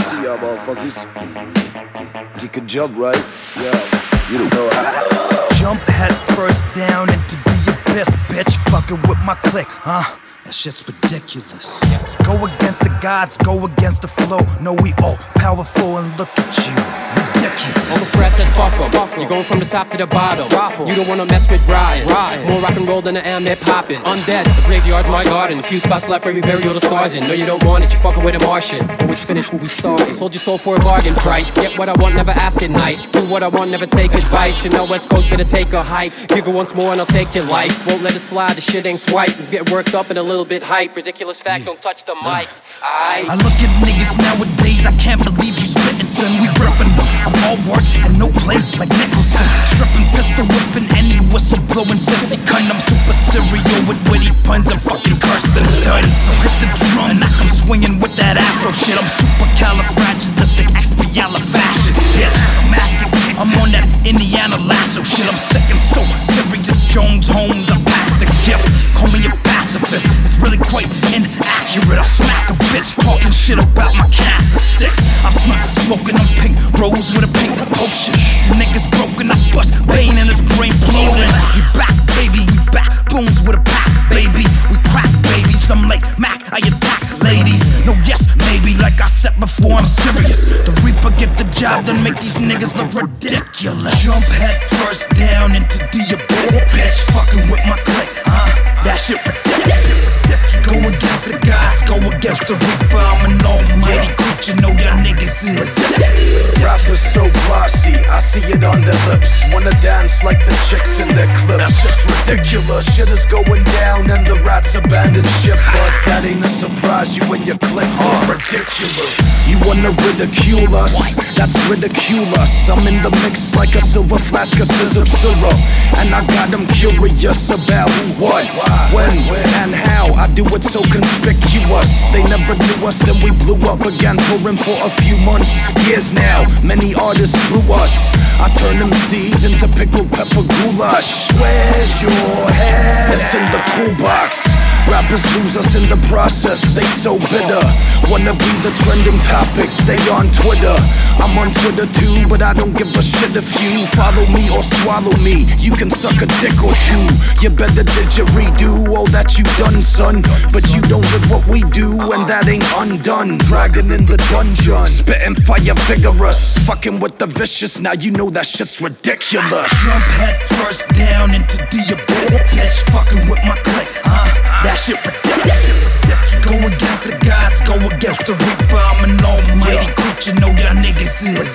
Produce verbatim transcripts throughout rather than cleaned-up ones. see y'all motherfuckers. You can jump, right? Yeah, you don't know how. Jump head first down into the abyss, bitch. Fucking with my click, huh? That shit's ridiculous. Go against the gods, go against the flow. No, we all powerful and look at you. Ridiculous. All the press said fuck em. You're going from the top to the bottom. You don't wanna mess with Riot. More rock and roll than I am, it poppin'. I'm dead, the graveyard's my garden. A few spots left for me, bury all the stars in. No, you don't want it, you're fucking with a Martian. Always finish what we started. Sold your soul for a bargain price. Get what I want, never ask it nice. Do what I want, never take advice. You know West Coast, better take a hike. Giggle once more and I'll take your life. Won't let it slide, the shit ain't swipe. You get worked up and a little bit hype. Ridiculous facts, yeah. Don't touch the mic. I I look at niggas nowadays, I can't believe you spittin', son. We reppin' them, I'm all work and no play like Nicholson. Strippin', pistol whippin', any whistle blowin', sissy cunt. I'm super serial with witty puns and fucking Kirsten Dunst. So hit the drums and I come swingin' with that afro shit. I'm super califragilisticexpialifascist, bitch. I'm asking, I'm on that Indiana Lasso shit. I'm sick and so serious, Jones Holmes, I passed the gift. Call me a pacifist, it's really quite inaccurate. I smack a bitch talking shit about my cast of sticks. I'm sm- smoking on pink rose with a pink potion. See niggas broken, I bust pain in his brain blowing. You back, baby, you back, booms with a pack, baby. We crack babies, I'm like Mac, I attack ladies. No yes, maybe, like I said before, I'm serious. The Reaper get the job done, make these niggas look ridiculous. Jump head first down into the abyss, bitch. Fucking with my clique, huh? That shit ridiculous. Go against the gods, go against the Reaper. I'm an almighty creature, know y'all niggas is. Rappers so glossy, I see it on their lips. Wanna dance like the chicks in their clips. That shit's ridiculous. Shit is going down and the rats abandon ship. But that ain't a surprise, you and your clique are ridiculous. You wanna ridicule us? That's ridiculous. I'm in the mix like a silver flask of scissor syrup. And I got them curious about what, when, and how. I do it so conspicuous. They never knew us, then we blew up again. Touring for a few months, years now. Many artists drew us. I turn them C's into pickled pepper goulash. Where's your head? It's in the cool box. Rappers lose us in the process, they so bitter. Wanna be the trending topic, they on Twitter. I'm on Twitter too, but I don't give a shit if you follow me or swallow me. You can suck a dick or two. You better didgeridoo all that you done, son. But you don't live what we do, and that ain't undone. Dragon in the dungeon, spitting fire vigorous. Fucking with the vicious, now you know that shit's ridiculous. Jump head first down into the abyss, bitch. Fucking with my clique, huh? That shit ridiculous. Go against the gods, go against the Reaper. I'm an almighty creature, know y'all niggas is.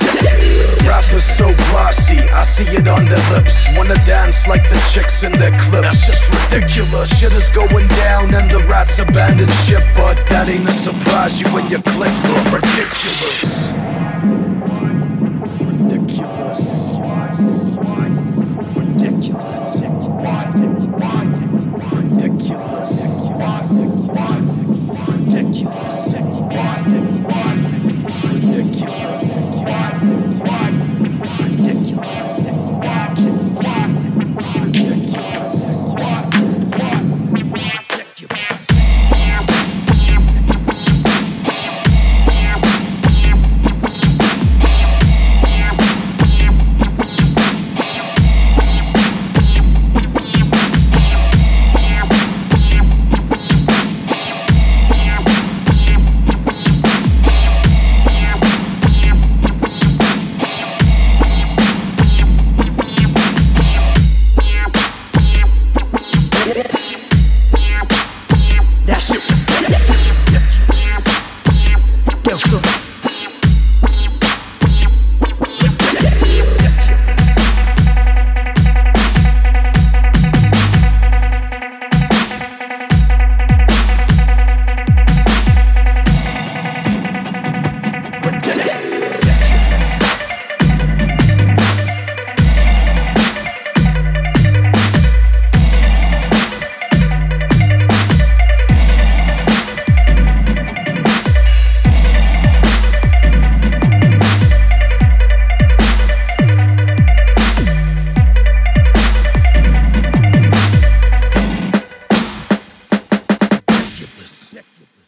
Rappers so glossy, I see it on their lips. Wanna dance like the chicks in their clips. That's just ridiculous. Shit is going down and the rats abandon ship. But that ain't a surprise, you and your clique look ridiculous. Check it.